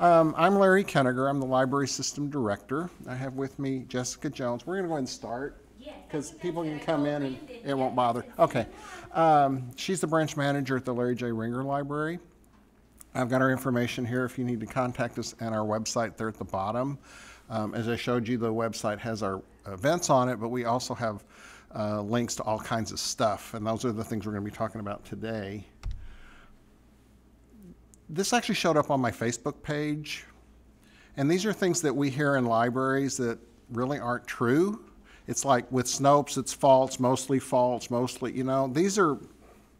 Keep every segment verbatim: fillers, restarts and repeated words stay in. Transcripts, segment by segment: Um, I'm Larry Kenniger. I'm the Library System Director. I have with me Jessica Jones. We're going to go ahead and start because people can come in and it won't bother. Okay. Um, she's the branch manager at the Larry J. Ringer Library. I've got our information here if you need to contact us at our website there at the bottom. Um, as I showed you, the website has our events on it, but we also have uh, links to all kinds of stuff, and those are the things we're going to be talking about today. This actually showed up on my Facebook page, and these are things that we hear in libraries that really aren't true. It's like with Snopes, it's false, mostly false, mostly, you know, these are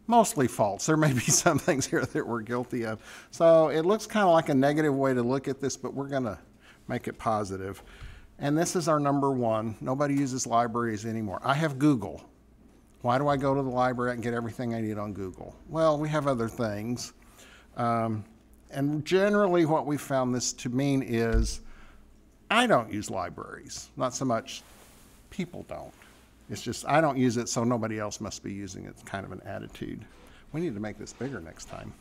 mostly false. There may be some things here that we're guilty of. So it looks kind of like a negative way to look at this, but we're going to make it positive. And this is our number one. Nobody uses libraries anymore. I have Google. Why do I go to the library? I can get everything I need on Google. Well, we have other things. Um, and generally what we found this to mean is I don't use libraries. Not so much people don't. It's just I don't use it, so nobody else must be using it. It's kind of an attitude. We need to make this bigger next time.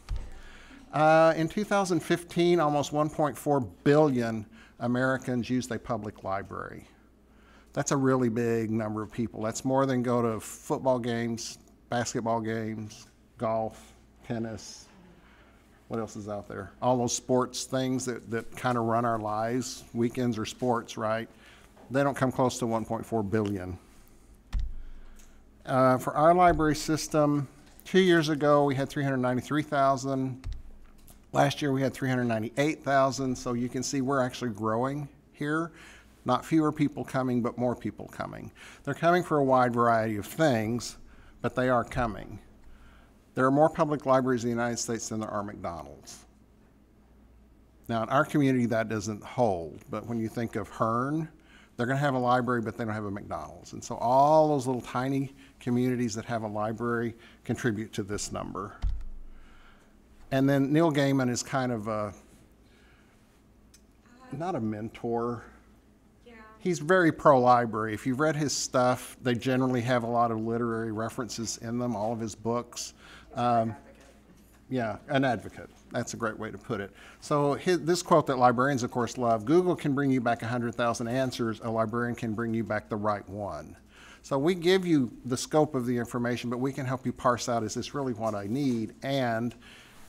Uh, in two thousand fifteen, almost one point four billion Americans used a public library. That's a really big number of people. That's more than go to football games, basketball games, golf, tennis. What else is out there? All those sports things that, that kind of run our lives. Weekends are sports, right? They don't come close to one point four billion. Uh, for our library system, two years ago we had three hundred ninety-three thousand. Last year we had three hundred ninety-eight thousand. So you can see we're actually growing here. Not fewer people coming, but more people coming. They're coming for a wide variety of things, but they are coming. There are more public libraries in the United States than there are McDonald's. Now in our community that doesn't hold, but when you think of Hearn, they're going to have a library, but they don't have a McDonald's. And so all those little tiny communities that have a library contribute to this number. And then Neil Gaiman is kind of a, not a mentor. Yeah. He's very pro-library. If you've read his stuff, they generally have a lot of literary references in them, all of his books. Um, yeah, an advocate. That's a great way to put it. So his, this quote that librarians, of course, love, Google can bring you back one hundred thousand answers. A librarian can bring you back the right one. So we give you the scope of the information, but we can help you parse out, is this really what I need? And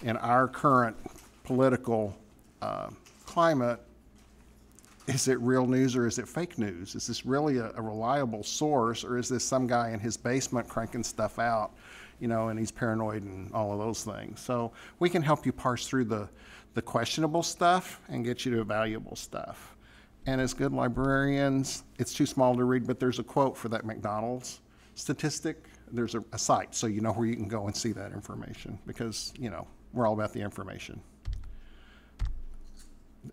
in our current political uh, climate, is it real news or is it fake news? Is this really a, a reliable source, or is this some guy in his basement cranking stuff out? You know, and he's paranoid and all of those things. So we can help you parse through the, the questionable stuff and get you to valuable stuff. And as good librarians, it's too small to read, but there's a quote for that McDonald's statistic. There's a, a site, so you know where you can go and see that information because, you know, we're all about the information.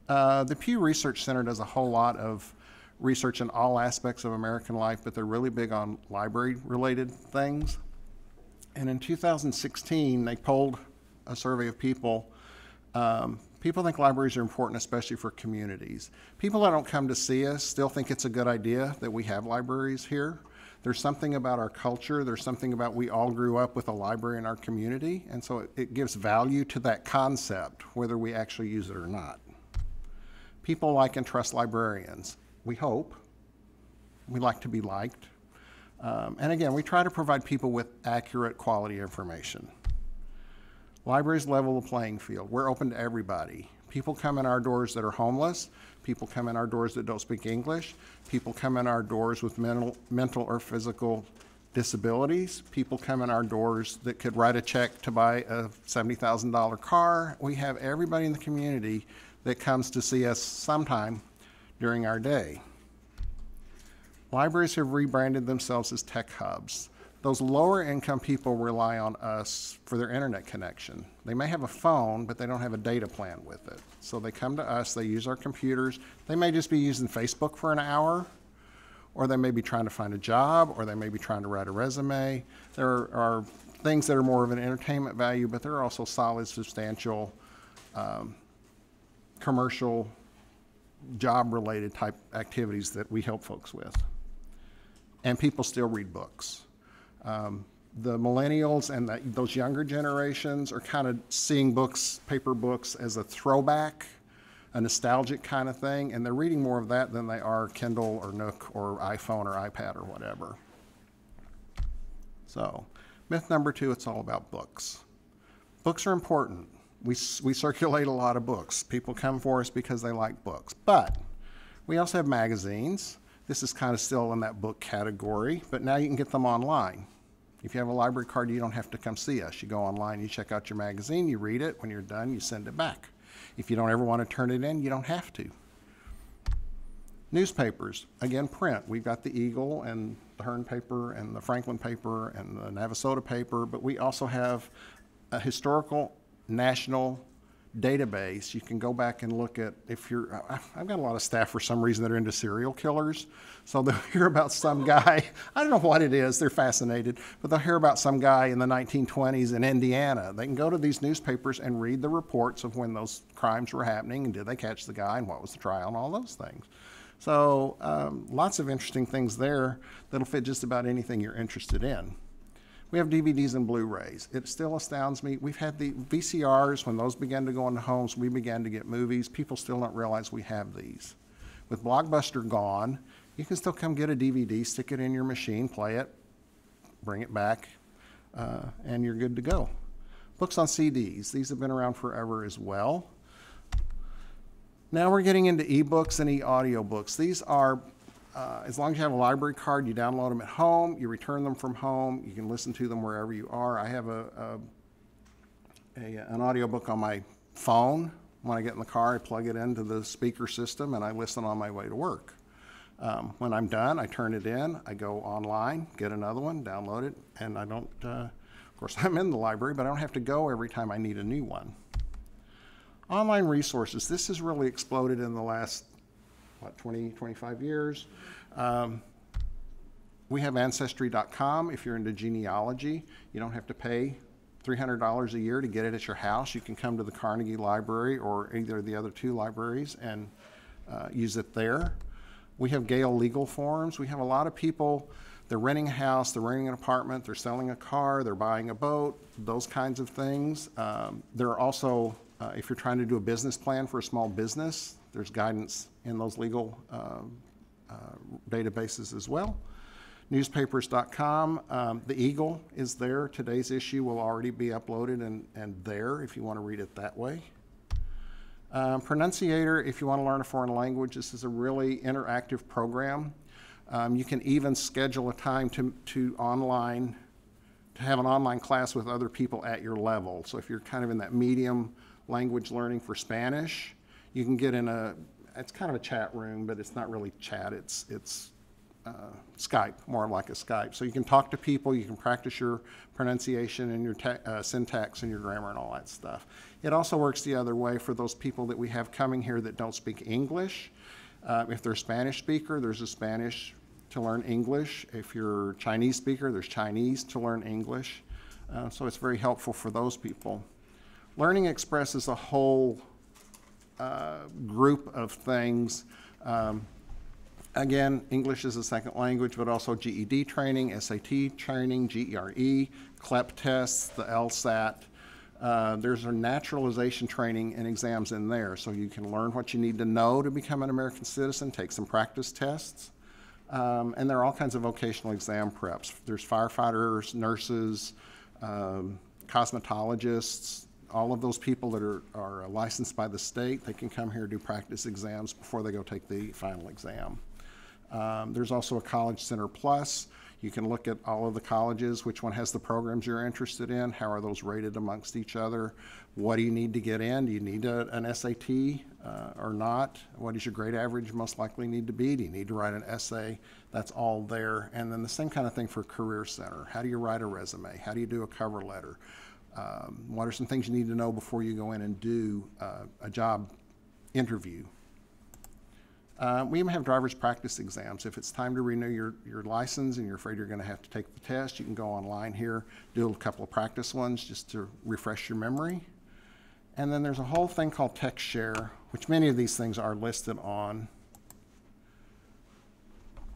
Uh, the Pew Research Center does a whole lot of research in all aspects of American life, but they're really big on library-related things. And in two thousand sixteen, they polled a survey of people. Um, people think libraries are important, especially for communities. People that don't come to see us still think it's a good idea that we have libraries here. There's something about our culture. There's something about we all grew up with a library in our community. And so it, it gives value to that concept, whether we actually use it or not. People like and trust librarians. We hope. We like to be liked. Um, and again, we try to provide people with accurate quality information. Libraries level the playing field. We're open to everybody. People come in our doors that are homeless. People come in our doors that don't speak English. People come in our doors with mental, mental or physical disabilities. People come in our doors that could write a check to buy a seventy thousand dollar car. We have everybody in the community that comes to see us sometime during our day. Libraries have rebranded themselves as tech hubs. Those lower income people rely on us for their internet connection. They may have a phone, but they don't have a data plan with it. So they come to us, they use our computers. They may just be using Facebook for an hour, or they may be trying to find a job, or they may be trying to write a resume. There are things that are more of an entertainment value, but there are also solid, substantial, um, commercial, job-related type activities that we help folks with. And people still read books. Um, the millennials and the, those younger generations are kind of seeing books, paper books, as a throwback, a nostalgic kind of thing, and they're reading more of that than they are Kindle or Nook or iPhone or iPad or whatever. So myth number two, it's all about books. Books are important. We, we circulate a lot of books. People come for us because they like books. But we also have magazines. This is kind of still in that book category, but now you can get them online. If you have a library card, you don't have to come see us. You go online, you check out your magazine, you read it. When you're done, you send it back. If you don't ever want to turn it in, you don't have to. Newspapers, again, print. We've got the Eagle and the Hearn paper and the Franklin paper and the Navasota paper, but we also have a historical national database. You can go back and look at, if you're, I've got a lot of staff for some reason that are into serial killers, so they'll hear about some guy, I don't know what it is, they're fascinated, but they'll hear about some guy in the nineteen twenties in Indiana. They can go to these newspapers and read the reports of when those crimes were happening and did they catch the guy and what was the trial and all those things. So um, lots of interesting things there that'll fit just about anything you're interested in. We have D V Ds and Blu-rays. It still astounds me. We've had the V C Rs. When those began to go into homes, we began to get movies. People still don't realize we have these. With Blockbuster gone, you can still come get a D V D, stick it in your machine, play it, bring it back, uh, and you're good to go. Books on C Ds. These have been around forever as well. Now we're getting into ebooks and e-audiobooks. These are, uh, as long as you have a library card, you download them at home, you return them from home, you can listen to them wherever you are. I have a, a, a, an audiobook on my phone. When I get in the car, I plug it into the speaker system and I listen on my way to work. Um, when I'm done, I turn it in, I go online, get another one, download it, and I don't, uh, of course I'm in the library, but I don't have to go every time I need a new one. Online resources, this has really exploded in the last, what, twenty, twenty-five years. Um, we have ancestry dot com. If you're into genealogy, you don't have to pay three hundred dollars a year to get it at your house. You can come to the Carnegie Library or either of the other two libraries and uh, use it there. We have Gale Legal Forms. We have a lot of people, they're renting a house, they're renting an apartment, they're selling a car, they're buying a boat, those kinds of things. Um, there are also, Uh, if you're trying to do a business plan for a small business, there's guidance in those legal uh, uh, databases as well. Newspapers dot com, um, the Eagle is there. Today's issue will already be uploaded and, and there if you want to read it that way. Um, Pronunciator, if you want to learn a foreign language, this is a really interactive program. Um, you can even schedule a time to, to online, to have an online class with other people at your level. So if you're kind of in that medium language learning for Spanish, you can get in a, it's kind of a chat room, but it's not really chat, it's, it's uh, Skype, more like a Skype. So you can talk to people, you can practice your pronunciation and your uh, syntax and your grammar and all that stuff. It also works the other way for those people that we have coming here that don't speak English. Uh, if they're a Spanish speaker, there's a Spanish to learn English. If you're a Chinese speaker, there's Chinese to learn English. Uh, so it's very helpful for those people. Learning Express is a whole uh, group of things. Um, again, English is a second language, but also G E D training, S A T training, G R E, C L E P tests, the LSAT. Uh, there's a naturalization training and exams in there, so you can learn what you need to know to become an American citizen, take some practice tests. Um, and there are all kinds of vocational exam preps. There's firefighters, nurses, um, cosmetologists, all of those people that are, are licensed by the state, they can come here, do practice exams before they go take the final exam. Um, there's also a College Center Plus. You can look at all of the colleges, which one has the programs you're interested in, how are those rated amongst each other, what do you need to get in, do you need a, an S A T uh, or not, what is your grade average most likely need to be, do you need to write an essay, that's all there. And then the same kind of thing for Career Center, how do you write a resume, how do you do a cover letter. Um, what are some things you need to know before you go in and do uh, a job interview? Uh, we even have driver's practice exams. If it's time to renew your, your license and you're afraid you're going to have to take the test, you can go online here, do a couple of practice ones just to refresh your memory. And then there's a whole thing called TechShare, which many of these things are listed on.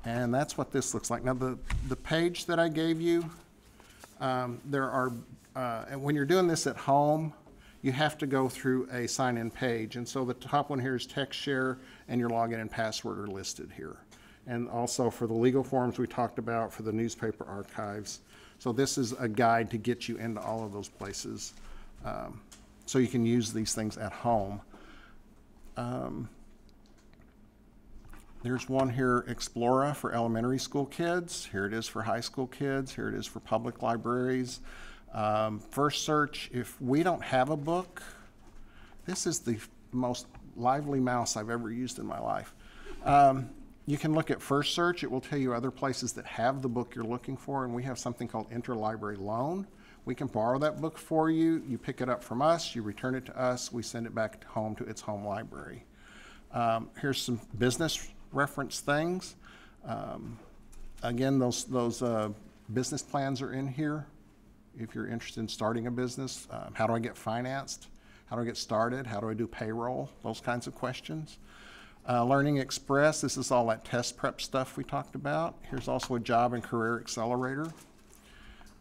And that's what this looks like. Now, the, the page that I gave you, um, there are Uh, and when you're doing this at home, you have to go through a sign-in page. And so the top one here is TechShare, and your login and password are listed here. And also for the legal forms we talked about, for the newspaper archives. So this is a guide to get you into all of those places, um, so you can use these things at home. Um, there's one here, Explora, for elementary school kids. Here it is for high school kids. Here it is for public libraries. Um, First Search, if we don't have a book, this is the most lively mouse I've ever used in my life. Um, You can look at First Search. It will tell you other places that have the book you're looking for, and we have something called Interlibrary Loan. We can borrow that book for you. You pick it up from us, you return it to us, we send it back home to its home library. Um, here's some business reference things. Um, again, those, those uh, business plans are in here. If you're interested in starting a business, um, how do I get financed? How do I get started? How do I do payroll? Those kinds of questions. Uh, Learning Express, this is all that test prep stuff we talked about. Here's also a job and career accelerator.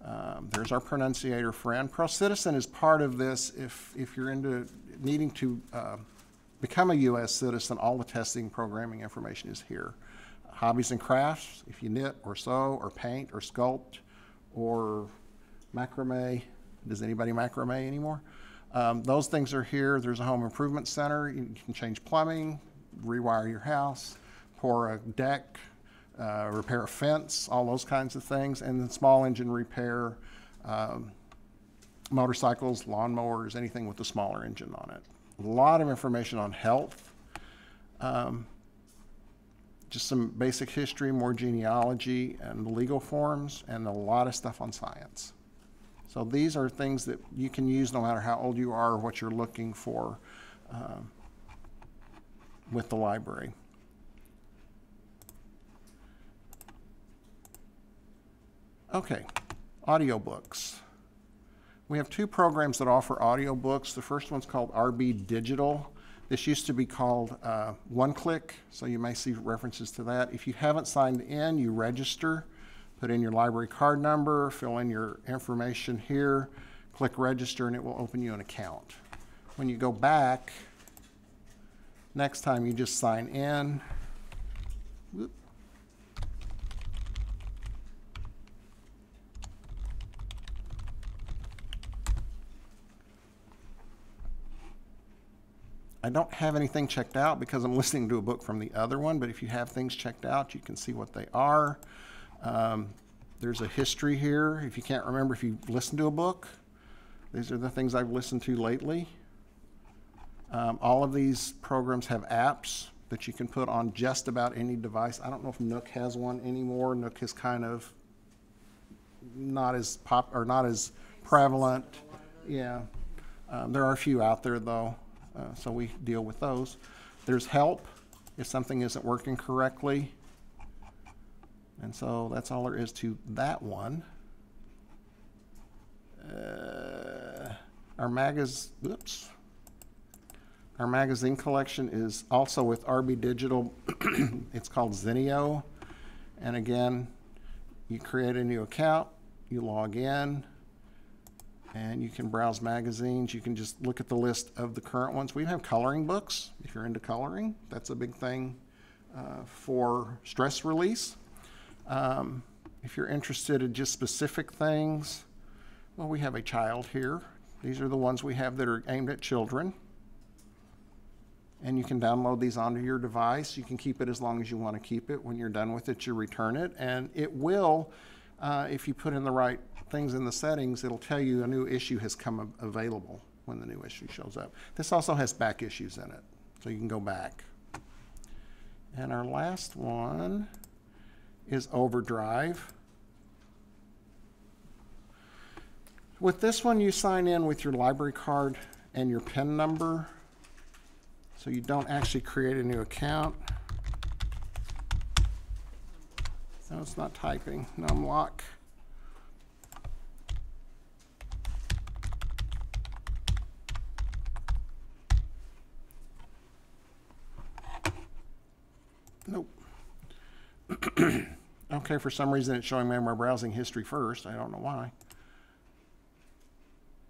Um, there's our Pronunciator friend. ProCitizen is part of this. If, if you're into needing to uh, become a U S citizen, all the testing programming information is here. Hobbies and crafts, if you knit or sew or paint or sculpt or macrame. Does anybody macrame anymore? Um, those things are here. There's a home improvement center. You can change plumbing, rewire your house, pour a deck, uh, repair a fence, all those kinds of things. And then small engine repair, um, motorcycles, lawnmowers, anything with a smaller engine on it. A lot of information on health. Um, just some basic history, more genealogy and legal forms, and a lot of stuff on science. So these are things that you can use no matter how old you are or what you're looking for. Um, with the library. Okay, audiobooks. We have two programs that offer audiobooks. The first one's called R B Digital. This used to be called uh, OneClick, so you may see references to that. If you haven't signed in, you register, put in your library card number, fill in your information here, click register, and it will open you an account. When you go back, next time you just sign in. Whoop. I don't have anything checked out because I'm listening to a book from the other one, but if you have things checked out, you can see what they are. Um, there's a history here. If you can't remember if you listened to a book, these are the things I've listened to lately. Um, all of these programs have apps that you can put on just about any device. I don't know if Nook has one anymore. Nook is kind of not as pop or not as prevalent. Yeah, um, there are a few out there though, uh, so we deal with those. There's help if something isn't working correctly, and so that's all there is to that one. Uh, our magazine, oops. Our magazine collection is also with R B Digital. It's called Zinio. And again, you create a new account, you log in, and you can browse magazines. You can just look at the list of the current ones. We have coloring books, if you're into coloring. That's a big thing uh, for stress release. Um, if you're interested in just specific things, well, we have a child here. These are the ones we have that are aimed at children. And you can download these onto your device. You can keep it as long as you want to keep it. When you're done with it, you return it. And it will, uh, if you put in the right things in the settings, it'll tell you a new issue has come available when the new issue shows up. This also has back issues in it, so you can go back. And our last one is Overdrive. With this one, you sign in with your library card and your PIN number. So you don't actually create a new account. No, it's not typing. Numlock. Nope. Okay, for some reason it's showing me my browsing history first. I don't know why.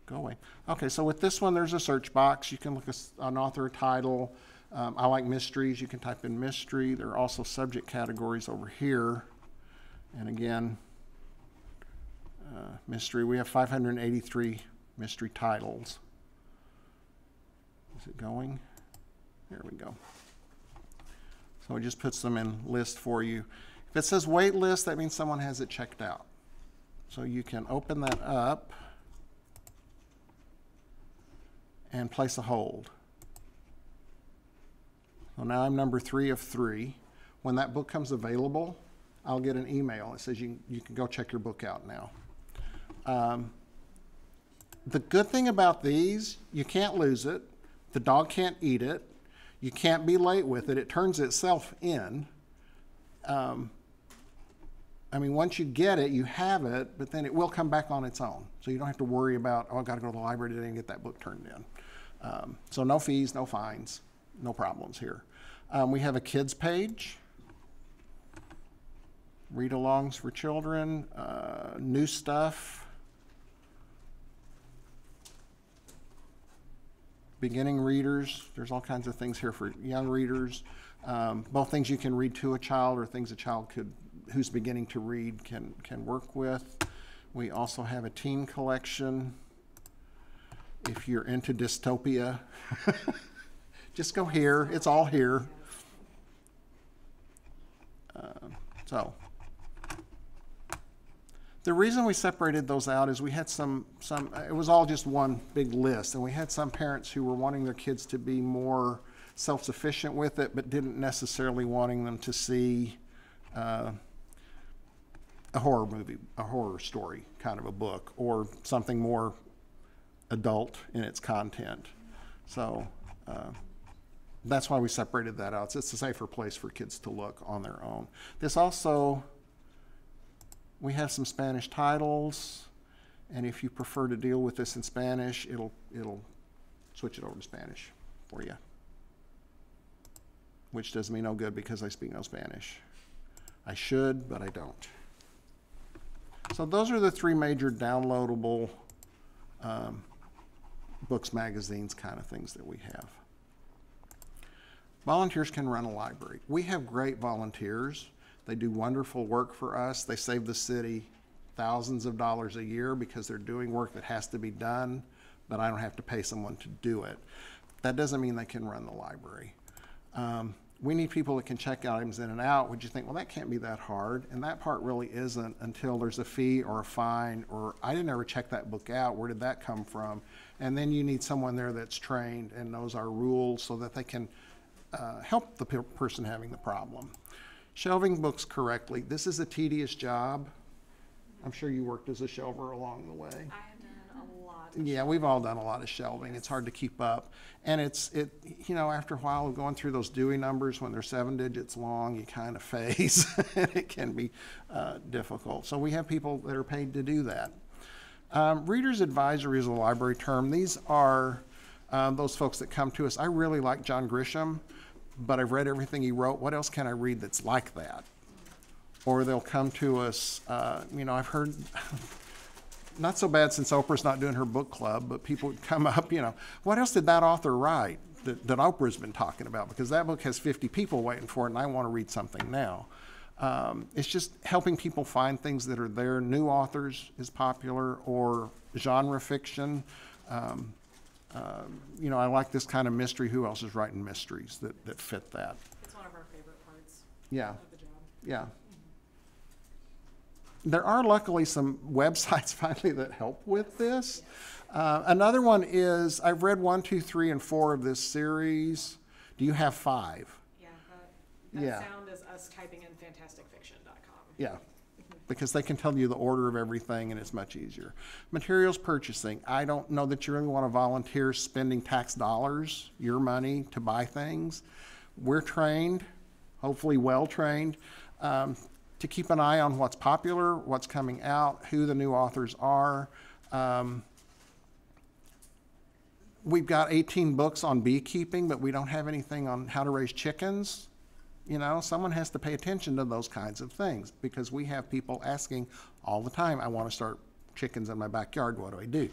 Go away. Okay, so with this one, there's a search box. You can look at an author title. Um, I like mysteries. You can type in mystery. There are also subject categories over here. And again, uh, mystery. We have five hundred eighty-three mystery titles. Is it going? There we go. So it just puts them in list for you. If it says wait list, that means someone has it checked out. So you can open that up and place a hold. So now I'm number three of three. When that book comes available, I'll get an email that says you, you can go check your book out now. Um, the good thing about these, you can't lose it. The dog can't eat it. You can't be late with it. It turns itself in. Um, I mean, once you get it, you have it, but then it will come back on its own. So you don't have to worry about, oh, I've got to go to the library today and get that book turned in. Um, so no fees, no fines, no problems here. Um, we have a kids page, read-alongs for children, uh, new stuff, beginning readers. There's all kinds of things here for young readers. Um, both things you can read to a child or things a child could, who's beginning to read can, can work with. We also have a teen collection. If you're into dystopia, just go here. It's all here. Uh, so the reason we separated those out is we had some, some, it was all just one big list, and we had some parents who were wanting their kids to be more self-sufficient with it, but didn't necessarily wanting them to see uh, a horror movie, a horror story kind of a book, or something more adult in its content. So uh, that's why we separated that out. So it's a safer place for kids to look on their own. This also, we have some Spanish titles, and if you prefer to deal with this in Spanish, it'll, it'll switch it over to Spanish for you, which does me no good because I speak no Spanish. I should, but I don't. So those are the three major downloadable um, books, magazines, kind of things that we have. Volunteers can run a library. We have great volunteers. They do wonderful work for us. They save the city thousands of dollars a year because they're doing work that has to be done, but I don't have to pay someone to do it. That doesn't mean they can run the library. Um, we need people that can check items in and out. Would you think, well, that can't be that hard? And that part really isn't until there's a fee or a fine or I didn't ever check that book out. Where did that come from? And then you need someone there that's trained and knows our rules so that they can uh, help the pe- person having the problem. Shelving books correctly. This is a tedious job. I'm sure you worked as a shelver along the way. I have done a lot. Yeah, we've all done a lot of shelving. It's hard to keep up. And it's, it, you know, after a while of going through those Dewey numbers when they're seven digits long, you kind of phase. It can be uh, difficult. So we have people that are paid to do that. Um, reader's advisory is a library term. These are um, those folks that come to us. I really like John Grisham, but I've read everything he wrote. What else can I read that's like that? Or they'll come to us, uh, you know, I've heard, not so bad since Oprah's not doing her book club, but people would come up, you know, what else did that author write that, that Oprah's been talking about? Because that book has fifty people waiting for it and I want to read something now. Um, it's just helping people find things that are there. New authors is popular, or genre fiction. Um, Uh, you know, I like this kind of mystery. Who else is writing mysteries that, that fit that? It's one of our favorite parts. Yeah. Of the job. Yeah. Mm-hmm. There are luckily some websites finally that help with this. Yeah. Uh, another one is, I've read one, two, three, and four of this series. Do you have five? Yeah. That, that yeah. sound is us typing in fantastic fiction dot com. Yeah. Because they can tell you the order of everything and it's much easier. Materials purchasing. I don't know that you really want to volunteer spending tax dollars, your money, to buy things. We're trained, hopefully well trained, um, to keep an eye on what's popular, what's coming out, who the new authors are. Um, we've got eighteen books on beekeeping, but we don't have anything on how to raise chickens. You know, someone has to pay attention to those kinds of things because we have people asking all the time, I want to start chickens in my backyard, what do I do?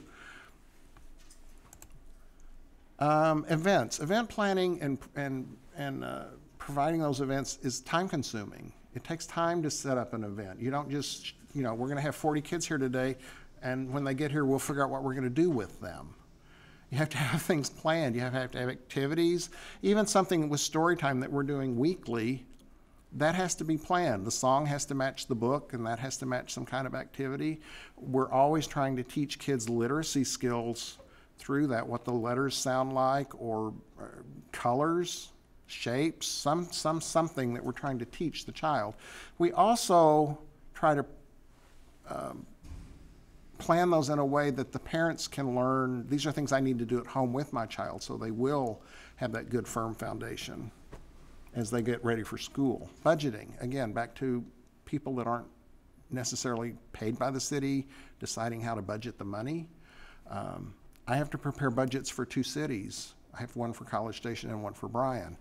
Um, events, event planning and, and, and uh, providing those events is time consuming. It takes time to set up an event. You don't just, you know, we're going to have forty kids here today, and when they get here, we'll figure out what we're going to do with them. You have to have things planned. You have to have activities. Even something with story time that we're doing weekly, that has to be planned. The song has to match the book, and that has to match some kind of activity. We're always trying to teach kids literacy skills through that, what the letters sound like, or uh, colors, shapes, some, some, something that we're trying to teach the child. We also try to um, plan those in a way that the parents can learn, these are things I need to do at home with my child, so they will have that good firm foundation as they get ready for school. Budgeting, again, back to people that aren't necessarily paid by the city, deciding how to budget the money. Um, I have to prepare budgets for two cities. I have one for College Station and one for Bryan.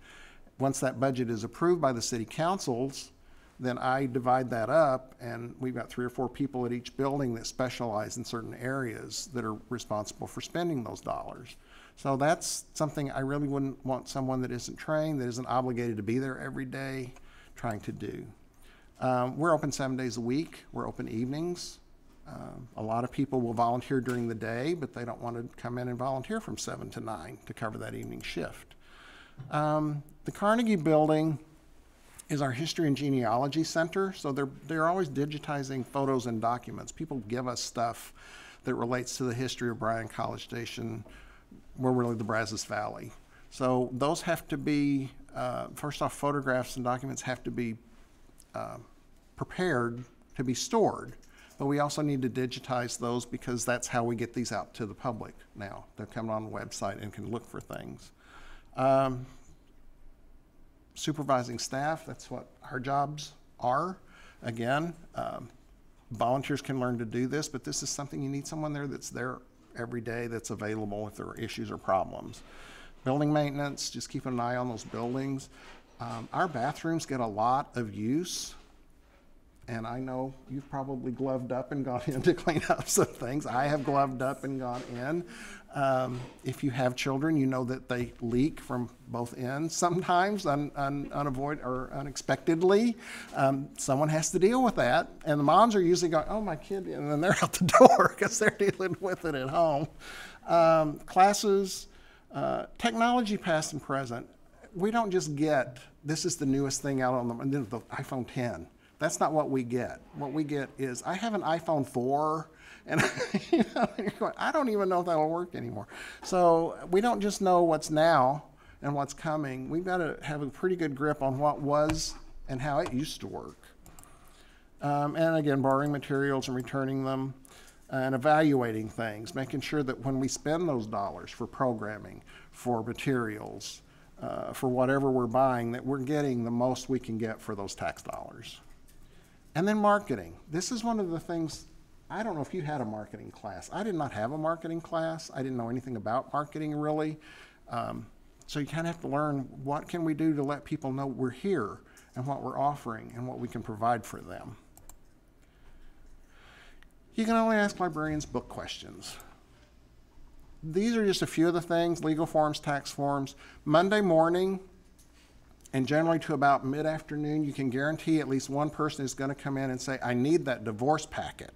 Once that budget is approved by the city councils, then I divide that up, and we've got three or four people at each building that specialize in certain areas that are responsible for spending those dollars. So that's something I really wouldn't want someone that isn't trained, that isn't obligated to be there every day, trying to do. Um, we're open seven days a week. We're open evenings. Um, a lot of people will volunteer during the day, but they don't want to come in and volunteer from seven to nine to cover that evening shift. Um, the Carnegie building is our history and genealogy center. So they're, they're always digitizing photos and documents. People give us stuff that relates to the history of Bryan, College Station. We're really the Brazos Valley. So those have to be, uh, first off, photographs and documents have to be uh, prepared to be stored. But we also need to digitize those, because that's how we get these out to the public now. They're coming on the website and can look for things. Um, supervising staff, that's what our jobs are. Again, um, volunteers can learn to do this, but this is something you need someone there that's there every day, that's available if there are issues or problems. Building maintenance, just keeping an eye on those buildings. Um, our bathrooms get a lot of use. And I know you've probably gloved up and gone in to clean up some things. I have gloved up and gone in. Um, if you have children, you know that they leak from both ends sometimes, un, un, unavoid or unexpectedly. Um, someone has to deal with that. And the moms are usually going, oh, my kid, and then they're out the door because they're dealing with it at home. Um, classes, uh, technology past and present. We don't just get, this is the newest thing out on the, the iPhone ten. That's not what we get. What we get is, I have an iPhone four, and you know, you're going, I don't even know if that'll work anymore. So we don't just know what's now and what's coming. We've got to have a pretty good grip on what was and how it used to work. Um, and again, borrowing materials and returning them, and evaluating things, making sure that when we spend those dollars for programming, for materials, uh, for whatever we're buying, that we're getting the most we can get for those tax dollars. And then marketing. This is one of the things, I don't know if you had a marketing class. I did not have a marketing class. I didn't know anything about marketing really. Um, so you kind of have to learn, what can we do to let people know we're here and what we're offering and what we can provide for them. You can only ask librarians book questions. These are just a few of the things, legal forms, tax forms. Monday morning, and generally to about mid-afternoon, you can guarantee at least one person is going to come in and say, I need that divorce packet.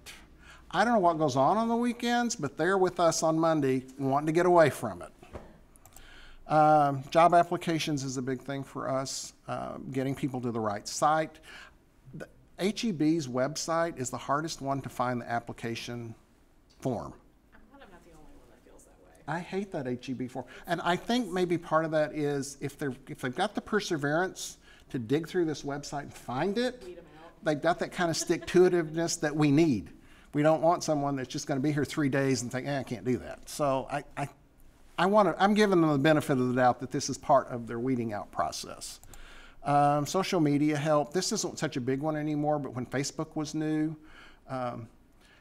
I don't know what goes on on the weekends, but they're with us on Monday wanting to get away from it. Um, job applications is a big thing for us, uh, getting people to the right site. The H E B's website is the hardest one to find the application form. I hate that H E B form, and I think maybe part of that is if they're if they've got the perseverance to dig through this website and find it, they've got that kind of stick-to-itiveness that we need. We don't want someone that's just going to be here three days and think, eh, I can't do that. So I, I, I want to. I'm giving them the benefit of the doubt that this is part of their weeding out process. Um, social media help. This isn't such a big one anymore, but when Facebook was new. Um,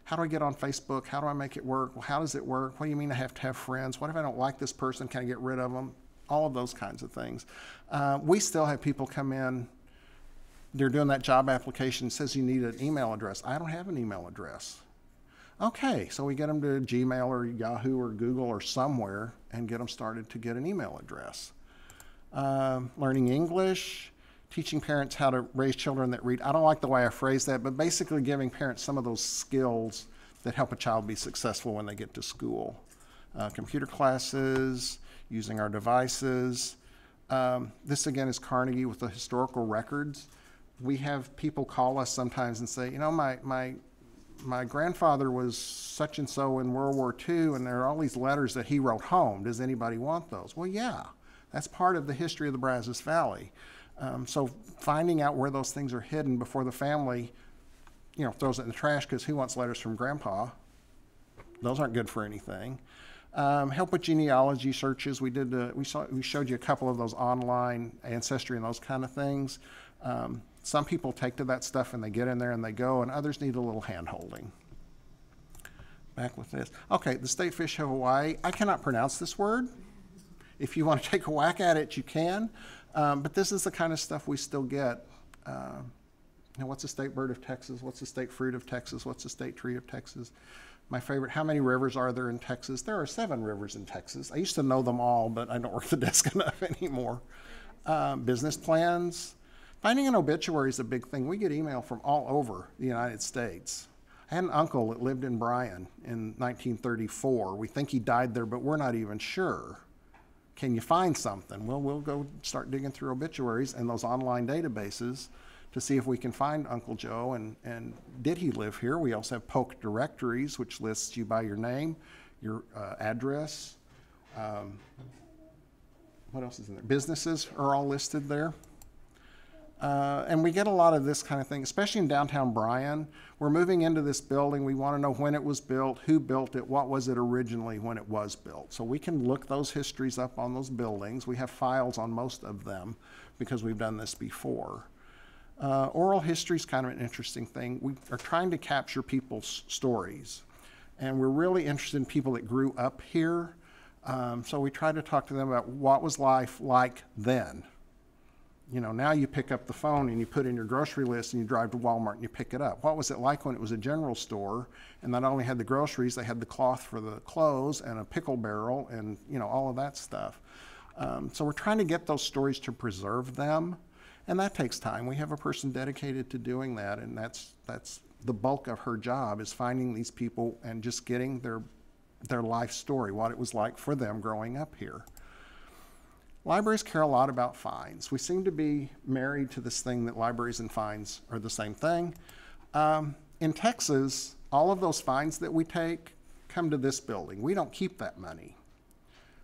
How do I get on Facebook? How do I make it work? Well, how does it work? What do you mean I have to have friends? What if I don't like this person? Can I get rid of them? All of those kinds of things. Uh, we still have people come in. They're doing that job application. It says you need an email address. I don't have an email address. Okay, so we get them to Gmail or Yahoo or Google or somewhere and get them started to get an email address. Uh, learning English, teaching parents how to raise children that read. I don't like the way I phrase that, but basically giving parents some of those skills that help a child be successful when they get to school. Uh, computer classes, using our devices. Um, this again is Carnegie with the historical records. We have people call us sometimes and say, you know, my, my My grandfather was such and so in World War Two, and there are all these letters that he wrote home. Does anybody want those? Well, yeah, that's part of the history of the Brazos Valley. Um, so finding out where those things are hidden before the family, you know, throws it in the trash because who wants letters from grandpa? Those aren't good for anything. Um, help with genealogy searches. We did. Uh, we saw. We showed you a couple of those online ancestry and those kind of things. Um, Some people take to that stuff and they get in there and they go, and others need a little hand-holding. Back with this. Okay, the state fish of Hawaii. I cannot pronounce this word. If you want to take a whack at it, you can. Um, but this is the kind of stuff we still get. Uh, now, what's the state bird of Texas? What's the state fruit of Texas? What's the state tree of Texas? My favorite, how many rivers are there in Texas? There are seven rivers in Texas. I used to know them all, but I don't work the desk enough anymore. Um, business plans. Finding an obituary is a big thing. We get email from all over the United States. I had an uncle that lived in Bryan in nineteen thirty-four. We think he died there, but we're not even sure. Can you find something? Well, we'll go start digging through obituaries and those online databases to see if we can find Uncle Joe and, and did he live here. We also have Polk directories, which lists you by your name, your uh, address. Um, what else is in there? Businesses are all listed there. Uh, and we get a lot of this kind of thing, especially in downtown Bryan. We're moving into this building. We want to know when it was built, who built it, what was it originally when it was built. So we can look those histories up on those buildings. We have files on most of them because we've done this before. Uh, oral history is kind of an interesting thing. We are trying to capture people's stories. And we're really interested in people that grew up here. Um, so we try to talk to them about what was life like then. You know, now you pick up the phone and you put in your grocery list and you drive to Walmart and you pick it up. What was it like when it was a general store and not only had the groceries, they had the cloth for the clothes and a pickle barrel and, you know, all of that stuff. Um, so we're trying to get those stories to preserve them, and that takes time. We have a person dedicated to doing that, and that's that's the bulk of her job is finding these people and just getting their, their life story, what it was like for them growing up here. Libraries care a lot about fines. We seem to be married to this thing that libraries and fines are the same thing. Um, in Texas, all of those fines that we take come to this building. We don't keep that money.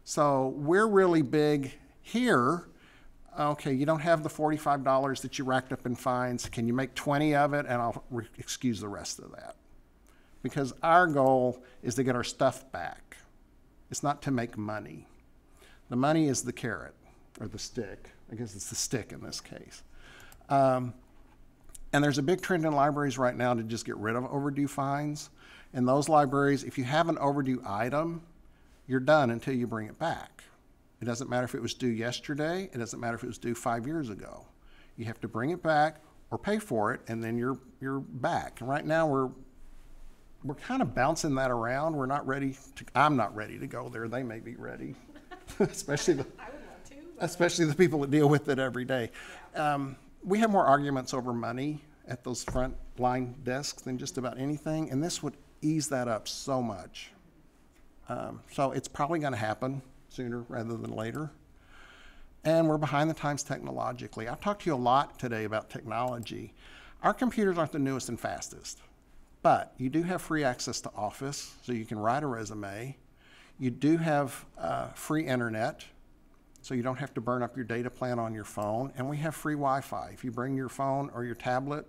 So we're really big here. Okay, you don't have the forty-five dollars that you racked up in fines. Can you make twenty of it? And I'll re- excuse the rest of that. Because our goal is to get our stuff back. It's not to make money. The money is the carrot, or the stick. I guess it's the stick in this case. Um, and there's a big trend in libraries right now to just get rid of overdue fines. And those libraries, if you have an overdue item, you're done until you bring it back. It doesn't matter if it was due yesterday. It doesn't matter if it was due five years ago. You have to bring it back or pay for it, and then you're, you're back. And right now, we're we're kind of bouncing that around. We're not ready to, I'm not ready to go there. They may be ready. especially the I would love to, especially the people that deal with it every day. Yeah. Um, we have more arguments over money at those front line desks than just about anything, and this would ease that up so much. Um, so it's probably going to happen sooner rather than later. And we're behind the times technologically. I've talked to you a lot today about technology. Our computers aren't the newest and fastest, but you do have free access to Office, so you can write a resume. You do have uh, free internet, so you don't have to burn up your data plan on your phone. And we have free Wi-Fi. If you bring your phone or your tablet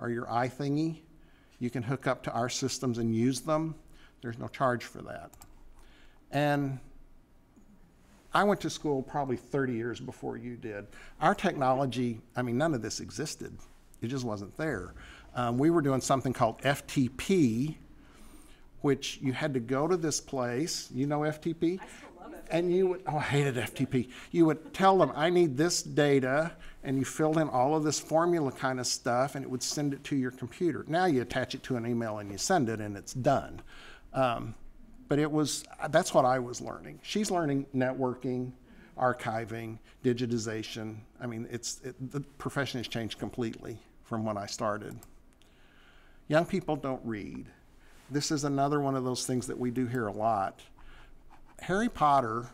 or your iThingy, you can hook up to our systems and use them. There's no charge for that. And I went to school probably thirty years before you did. Our technology, I mean, none of this existed. It just wasn't there. Um, we were doing something called F T P, which you had to go to this place. You know F T P? I still love and you would, oh, I hated F T P. You would tell them, I need this data, and you filled in all of this formula kind of stuff, and it would send it to your computer. Now you attach it to an email and you send it, and it's done. Um, but it was, that's what I was learning. She's learning networking, archiving, digitization. I mean, it's, it, the profession has changed completely from when I started. Young people don't read. This is another one of those things that we do hear a lot. Harry Potter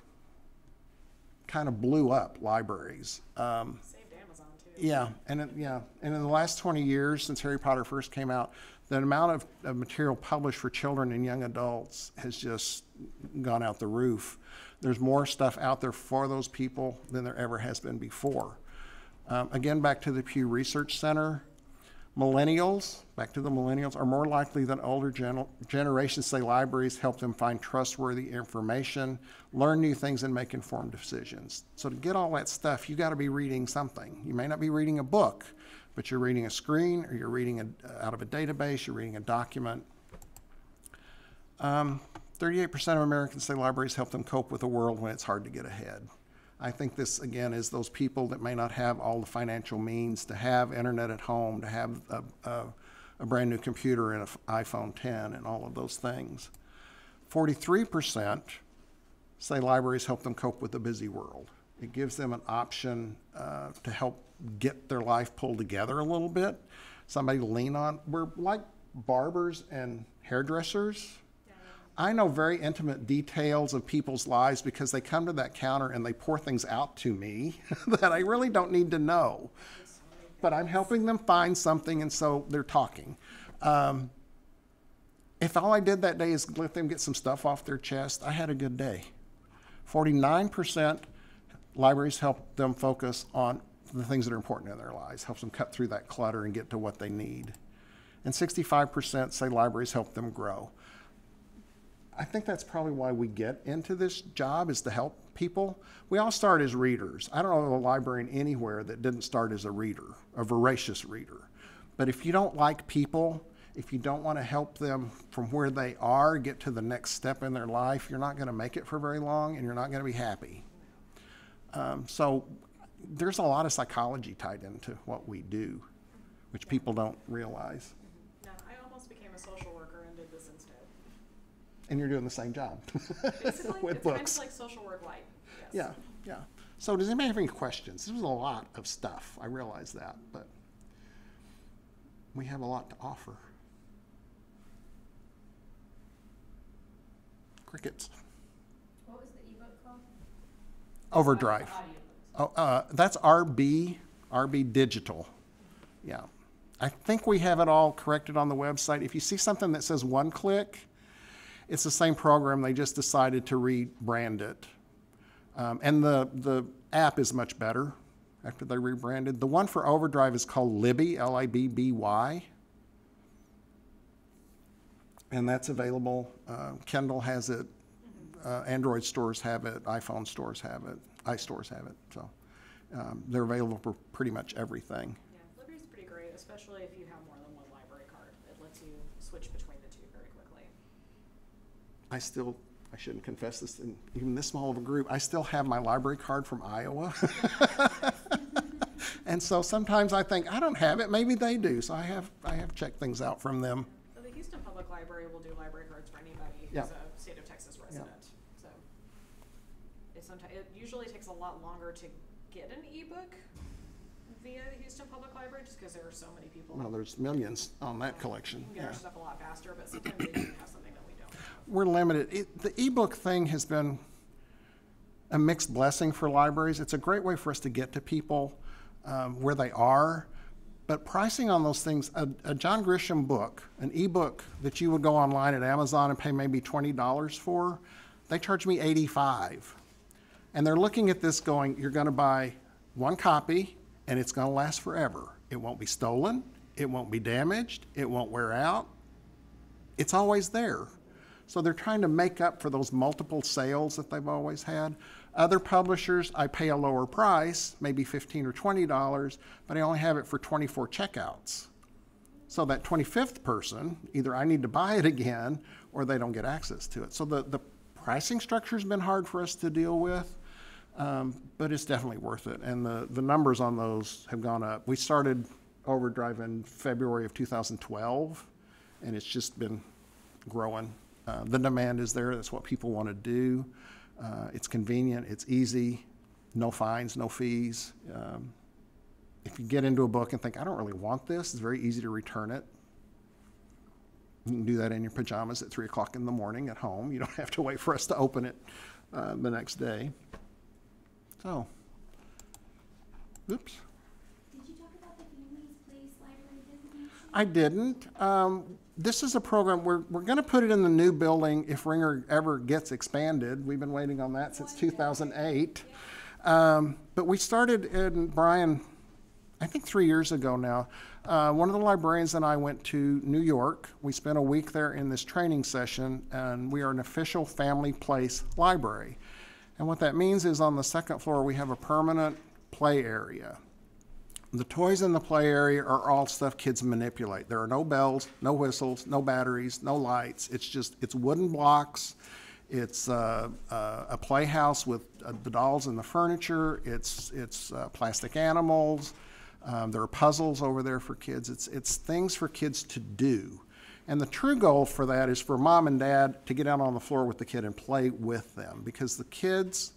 kind of blew up libraries. Um, Saved Amazon too. Yeah, and it, yeah, and in the last twenty years since Harry Potter first came out, the amount of, of material published for children and young adults has just gone out the roof. There's more stuff out there for those people than there ever has been before. Um, again, back to the Pew Research Center. Millennials, back to the millennials, are more likely than older gen generations say libraries help them find trustworthy information, learn new things, and make informed decisions. So to get all that stuff, you got to be reading something. You may not be reading a book, but you're reading a screen, or you're reading a, out of a database, you're reading a document. Um, thirty-eight percent of Americans say libraries help them cope with a world when it's hard to get ahead. I think this, again, is those people that may not have all the financial means to have internet at home, to have a, a, a brand new computer and an iPhone ten and all of those things. forty-three percent say libraries help them cope with a busy world. It gives them an option uh, to help get their life pulled together a little bit, somebody to lean on. We're like barbers and hairdressers. I know very intimate details of people's lives because they come to that counter and they pour things out to me that I really don't need to know. But I'm helping them find something, and so they're talking. Um, if all I did that day is let them get some stuff off their chest, I had a good day. forty-nine percent libraries help them focus on the things that are important in their lives, helps them cut through that clutter and get to what they need. And sixty-five percent say libraries help them grow. I think that's probably why we get into this job, is to help people. We all start as readers. I don't know of a librarian anywhere that didn't start as a reader, a voracious reader. But if you don't like people, if you don't want to help them from where they are get to the next step in their life, you're not going to make it for very long, and you're not going to be happy. Um, so there's a lot of psychology tied into what we do, which people don't realize. And you're doing the same job. Basically, with it's books. Kind of like social work light. Yes. Yeah, yeah. So does anybody have any questions? This was a lot of stuff. I realize that, but we have a lot to offer. Crickets. What was the ebook called? Overdrive. Oh, uh, that's R B, R B Digital. Yeah. I think we have it all corrected on the website. If you see something that says OneClick, it's the same program. They just decided to rebrand it. Um, and the, the app is much better after they rebranded. The one for Overdrive is called Libby, L I B B Y. And that's available. Uh, Kindle has it. Uh, Android stores have it. iPhone stores have it. iStores have it. So um, they're available for pretty much everything. Yeah, Libby's pretty great, especially if you have more than one library card. It lets you switch between the two very quickly. I still, I shouldn't confess this, in even this small of a group, I still have my library card from Iowa. And so sometimes I think, I don't have it, maybe they do. So I have I have checked things out from them. So the Houston Public Library will do library cards for anybody who's yeah. a state of Texas resident. Yeah. So it, sometimes, it usually takes a lot longer to get an ebook via the Houston Public Library just because there are so many people. Well, there's millions on that collection. You can get yeah. our stuff a lot faster, but sometimes they do have something that we don't. We're limited. It, the ebook thing has been a mixed blessing for libraries. It's a great way for us to get to people um, where they are, but pricing on those things, a, a John Grisham book, an ebook that you would go online at Amazon and pay maybe twenty dollars for, they charge me eighty-five dollars. And they're looking at this going, you're going to buy one copy and it's going to last forever. It won't be stolen. It won't be damaged. It won't wear out. It's always there. So they're trying to make up for those multiple sales that they've always had. Other publishers, I pay a lower price, maybe fifteen or twenty dollars, but I only have it for twenty-four checkouts. So that twenty-fifth person, either I need to buy it again or they don't get access to it. So the, the pricing structure has been hard for us to deal with, um, but it's definitely worth it. And the, the numbers on those have gone up. We started Overdrive in February of two thousand twelve, and it's just been growing. Uh, the demand is there. That's what people want to do. Uh, it's convenient. It's easy. No fines, no fees. Um, if you get into a book and think, I don't really want this, it's very easy to return it. You can do that in your pajamas at three o'clock in the morning at home. You don't have to wait for us to open it uh, the next day. So, oops. Did you talk about the Families Place Library designation? I didn't. Um, this is a program we're we're going to put it in the new building if Ringer ever gets expanded. We've been waiting on that since two thousand eight. Um, but we started in Bryan, I think three years ago now. Uh, one of the librarians and I went to New York. We spent a week there in this training session, and we are an official family place library. And what that means is on the second floor we have a permanent play area. The toys in the play area are all stuff kids manipulate. There are no bells, no whistles, no batteries, no lights. It's just, it's wooden blocks. It's uh, uh, a playhouse with uh, the dolls and the furniture. It's, it's uh, plastic animals. Um, there are puzzles over there for kids. It's, it's things for kids to do. And the true goal for that is for mom and dad to get out on the floor with the kid and play with them, because the kids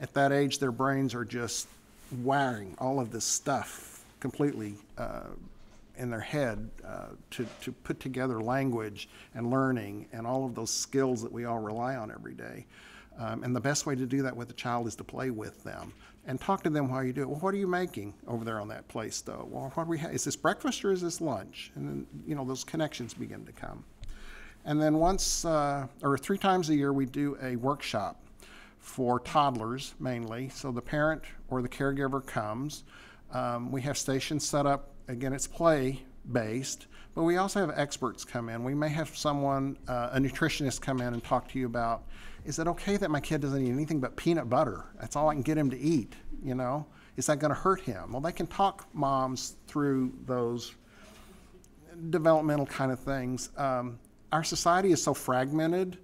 at that age, their brains are just wiring all of this stuff completely uh, in their head uh, to, to put together language and learning and all of those skills that we all rely on every day. Um, and the best way to do that with a child is to play with them and talk to them while you do it. Well, what are you making over there on that place, though? Well, what do we have? Is this breakfast or is this lunch? And then, you know, those connections begin to come. And then once, uh, or three times a year, we do a workshop for toddlers mainly. So the parent or the caregiver comes. Um, we have stations set up. Again, it's play-based, but we also have experts come in. We may have someone, uh, a nutritionist, come in and talk to you about, is it okay that my kid doesn't eat anything but peanut butter? That's all I can get him to eat, you know? Is that gonna hurt him? Well, they can talk moms through those developmental kind of things. Um, our society is so fragmented.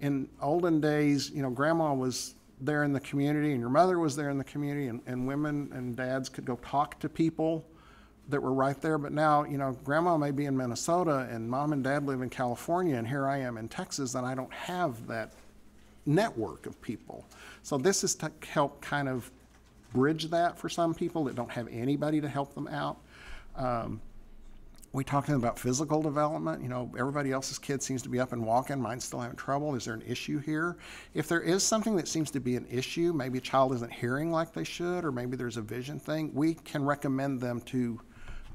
In olden days, you know, grandma was there in the community and your mother was there in the community, and, and women and dads could go talk to people that were right there. But now, you know, grandma may be in Minnesota and mom and dad live in California, and here I am in Texas, and I don't have that network of people. So this is to help kind of bridge that for some people that don't have anybody to help them out. Um, we talked to them about physical development. You know, everybody else's kid seems to be up and walking. Mine's still having trouble. Is there an issue here? If there is something that seems to be an issue, maybe a child isn't hearing like they should, or maybe there's a vision thing, we can recommend them to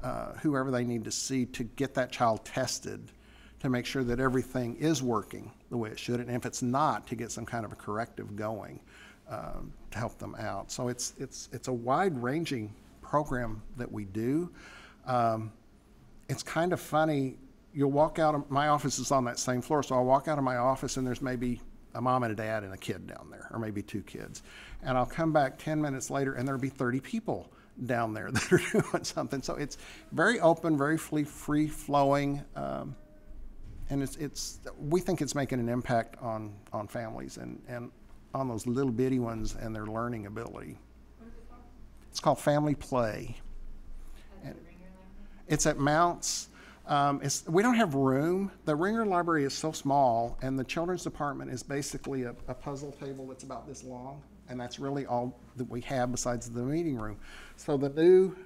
uh, whoever they need to see to get that child tested to make sure that everything is working the way it should, and if it's not, to get some kind of a corrective going um, to help them out. So it's, it's, it's a wide-ranging program that we do. Um, it's kind of funny, you'll walk out of, my office is on that same floor, so I'll walk out of my office and there's maybe a mom and a dad and a kid down there, or maybe two kids. And I'll come back ten minutes later and there'll be thirty people down there that are doing something. So it's very open, very free-flowing, um, And it's, it's, we think it's making an impact on, on families and, and on those little bitty ones and their learning ability. What is it called? It's called Family Play. And it's at Mounts. Um, it's, we don't have room. The Ringer Library is so small, and the children's department is basically a, a puzzle table that's about this long, and that's really all that we have besides the meeting room. So the new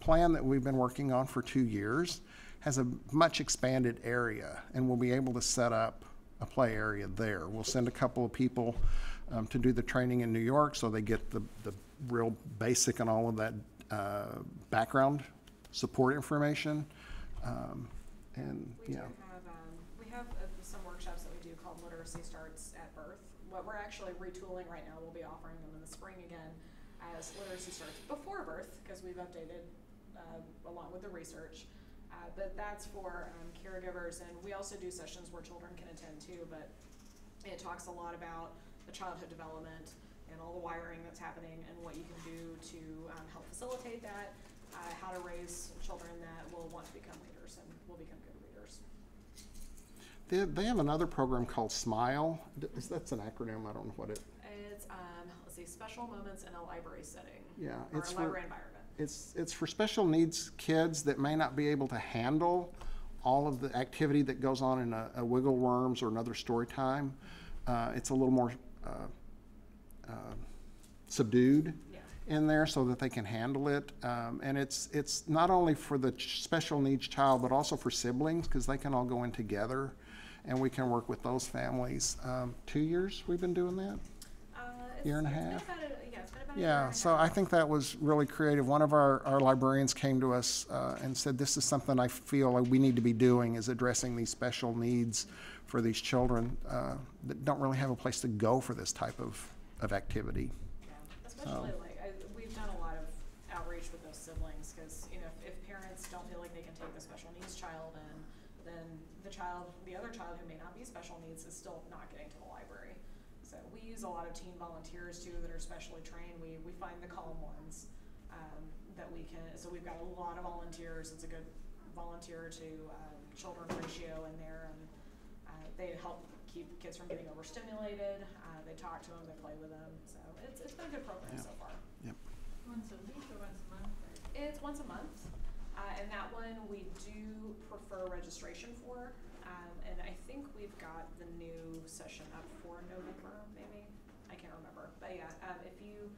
plan that we've been working on for two years has a much expanded area, and we'll be able to set up a play area there. We'll send a couple of people um, to do the training in New York, so they get the, the real basic and all of that uh, background support information. Um, and we yeah. do have, um, we have uh, some workshops that we do called Literacy Starts at Birth. What we're actually retooling right now, we'll be offering them in the spring again as Literacy Starts Before Birth, because we've updated uh, along with the research. Uh, but that's for um, caregivers, and we also do sessions where children can attend too, but it talks a lot about the childhood development and all the wiring that's happening and what you can do to um, help facilitate that, uh, how to raise children that will want to become readers and will become good readers. They, they have another program called SMILE. Is that's an acronym? I don't know what it. It's um, let's see, special moments in a library setting. Yeah, or it's a for, library environment. It's it's for special needs kids that may not be able to handle all of the activity that goes on in a, a Wiggle Worms or another story time. Uh, it's a little more uh, uh, subdued yeah. in there so that they can handle it. Um, and it's, it's not only for the special needs child, but also for siblings, because they can all go in together and we can work with those families. Um, two years we've been doing that? Uh, it's, year and a half? Been about a, yeah, it's been about yeah, a year so and a half. I think that was really creative. One of our, our librarians came to us uh, and said, this is something I feel like we need to be doing, is addressing these special needs for these children uh, that don't really have a place to go for this type of, of activity. Yeah, especially so. like, I, we've done a lot of outreach with those siblings, because you know, if, if parents don't feel like they can take the special needs child in, then the child, the other child who may not be special needs is still not getting to the library. So we use a lot of teen volunteers too that are specially trained. We, we find the calm ones um, that we can, so we've got a lot of volunteers. It's a good volunteer to um, children ratio in there. And, Uh, they help keep kids from getting overstimulated. Uh, they talk to them, they play with them. So it's, it's been a good program yeah. so far. Yep. Once a week or once a month? It's once a month. Uh, and that one we do prefer registration for. Um, and I think we've got the new session up for November, maybe. I can't remember. But yeah, um, if you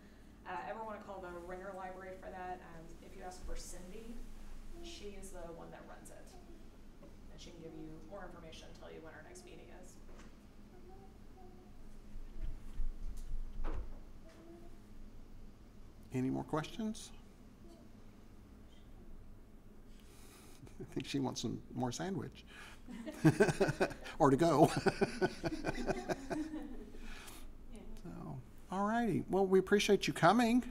uh, ever want to call the Ringer Library for that, um, if you ask for Cindy, she is the one that runs it. And she can give you more information and tell you when our next meeting is. Any more questions? I think she wants some more sandwich. Or to go. So, all righty. Well, we appreciate you coming.